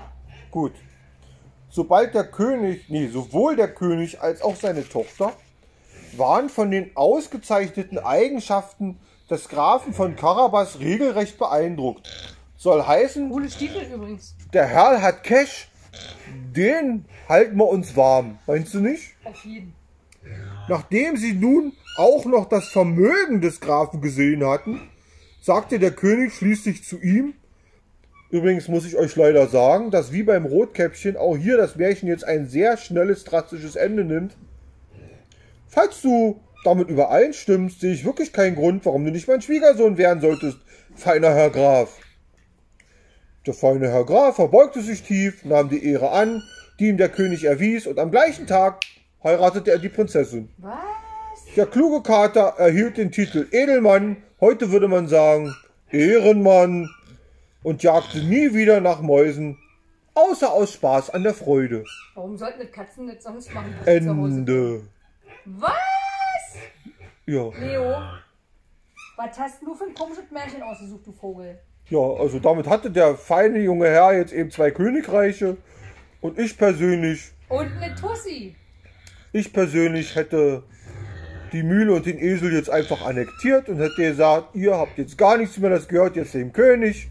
Gut. Sobald der König, nee, sowohl der König als auch seine Tochter waren von den ausgezeichneten Eigenschaften des Grafen von Carabas regelrecht beeindruckt. Soll heißen, coole Stiefel übrigens. Der Herr hat Cash, den halten wir uns warm, meinst du nicht? Auf jeden. Nachdem sie nun auch noch das Vermögen des Grafen gesehen hatten, sagte der König schließlich zu ihm, übrigens muss ich euch leider sagen, dass wie beim Rotkäppchen auch hier das Märchen jetzt ein sehr schnelles, drastisches Ende nimmt. Falls du damit übereinstimmst, sehe ich wirklich keinen Grund, warum du nicht mein Schwiegersohn werden solltest, feiner Herr Graf. Der feine Herr Graf verbeugte sich tief, nahm die Ehre an, die ihm der König erwies, und am gleichen Tag heiratete er die Prinzessin. Was? Der kluge Kater erhielt den Titel Edelmann, heute würde man sagen Ehrenmann, und jagte nie wieder nach Mäusen, außer aus Spaß an der Freude. Warum sollten wir Katzen nicht sonst machen? Ende. Was? Ja. Leo, was hast du für ein komisches Märchen ausgesucht, du Vogel? Ja, also damit hatte der feine junge Herr jetzt eben zwei Königreiche und ich persönlich... Und eine Tussi. Ich persönlich hätte die Mühle und den Esel jetzt einfach annektiert und hätte gesagt, ihr habt jetzt gar nichts mehr, das gehört jetzt dem König.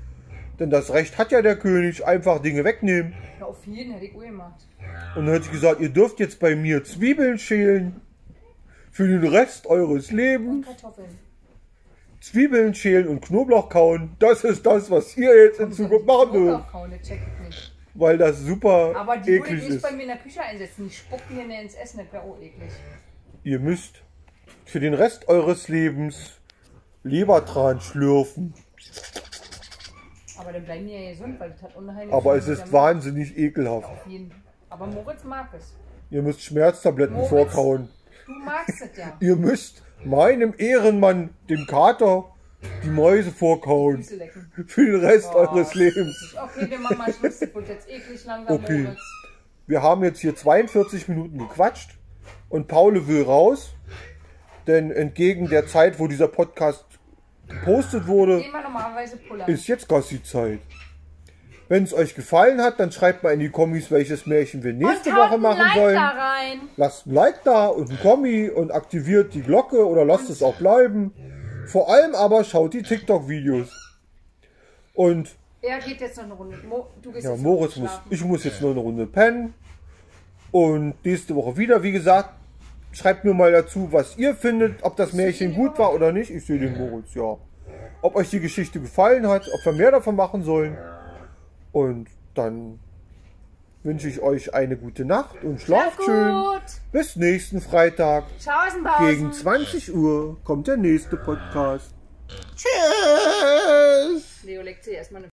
Denn das Recht hat ja der König, einfach Dinge wegnehmen. Ja, auf jeden hätte ich auch gemacht. Und dann hätte ich gesagt, ihr dürft jetzt bei mir Zwiebeln schälen für den Rest eures Lebens. Und Kartoffeln. Zwiebeln schälen und Knoblauch kauen, das ist das, was ihr jetzt in Zukunft machen dürft. Knoblauch kauen, das check ich nicht. Weil das super eklig ist. Aber die würde ich nicht bei mir in der Küche einsetzen. Die spucken hier nicht ins Essen, das wäre auch eklig. Ihr müsst für den Rest eures Lebens Lebertran schlürfen. Aber dann bleiben die ja gesund, weil das hat unheimlich... Aber es ist wahnsinnig ekelhaft. Auf jeden. Aber Moritz mag es. Ihr müsst Schmerztabletten vorkauen. Du magst es ja. Ihr müsst meinem Ehrenmann, dem Kater, die Mäuse vorkauen. Für den Rest eures Lebens. Okay, wir machen mal Schluss. Das wird jetzt eklig langsam. Okay. Moritz. Wir haben jetzt hier 42 Minuten gequatscht und Paul will raus, denn entgegen der Zeit, wo dieser Podcast gepostet wurde, ist jetzt Gassi-Zeit. Wenn es euch gefallen hat, dann schreibt mal in die Kommis, welches Märchen wir nächste Woche machen sollen. Da rein. Lasst ein Like da und ein Kommi und aktiviert die Glocke oder lasst es auch bleiben. Vor allem aber schaut die TikTok-Videos. Und er geht jetzt noch eine Runde. Du gehst ja, jetzt Moritz muss. Ich muss jetzt nur eine Runde pennen. Und nächste Woche wieder, wie gesagt, schreibt mir mal dazu, was ihr findet, ob das Märchen gut war oder nicht. Ich sehe den Moritz, ja. Ob euch die Geschichte gefallen hat, ob wir mehr davon machen sollen. Und dann wünsche ich euch eine gute Nacht und schlaft schön. Bis nächsten Freitag. Gegen 20 Uhr kommt der nächste Podcast. Tschüss. Leo legt sich erstmal eine